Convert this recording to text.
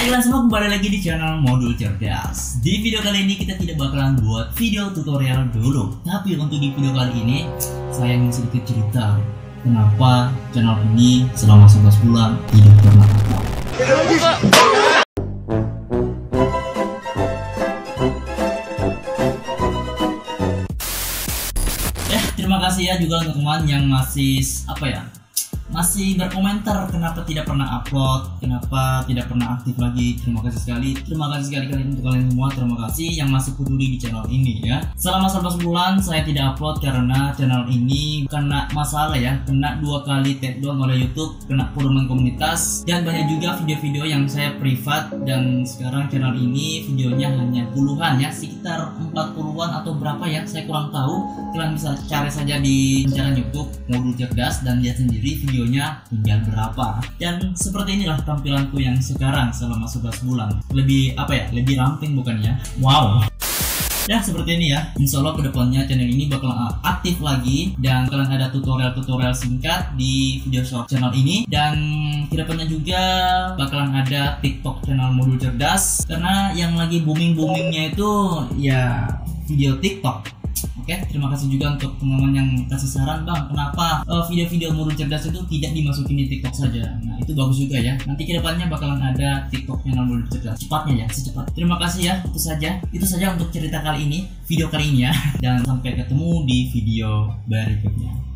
Hai semua, kembali lagi di channel Modul Cerdas. Di video kali ini kita tidak bakalan buat video tutorial dulu. Tapi untuk di video kali ini saya ingin sedikit cerita kenapa channel ini selama 11 bulan tidak pernah aktif. Terima kasih ya juga untuk teman yang masih berkomentar kenapa tidak pernah upload, kenapa tidak pernah aktif lagi. Terima kasih sekali kalian, untuk kalian semua terima kasih yang masih peduli di channel ini ya. Selama 11 bulan saya tidak upload karena channel ini kena masalah ya, kena 2 kali takedown oleh YouTube, kena perumahan komunitas, dan banyak juga video-video yang saya privat. Dan sekarang channel ini videonya hanya puluhan ya, sekitar 40-an atau berapa ya, saya kurang tahu. Kalian bisa cari saja di channel YouTube Modul Cerdas dan lihat sendiri video tinggal berapa. Dan seperti inilah tampilanku yang sekarang selama 11 bulan. Lebih ramping bukannya. Wow. Ya seperti ini ya. Insya Allah kedepannya channel ini bakal aktif lagi, dan kalian ada tutorial-tutorial singkat di video short channel ini. Dan kedepannya juga bakalan ada TikTok channel Modul Cerdas, karena yang lagi booming-boomingnya itu ya video TikTok. Oke, terima kasih juga untuk teman-teman yang kasih saran, bang kenapa video-video Modul Cerdas itu tidak dimasukin di TikTok saja. Nah itu bagus juga ya, nanti kedepannya bakalan ada TikTok channel Modul Cerdas cepatnya ya, secepat. Terima kasih ya, itu saja untuk cerita kali ini, video kali ini ya, dan sampai ketemu di video berikutnya.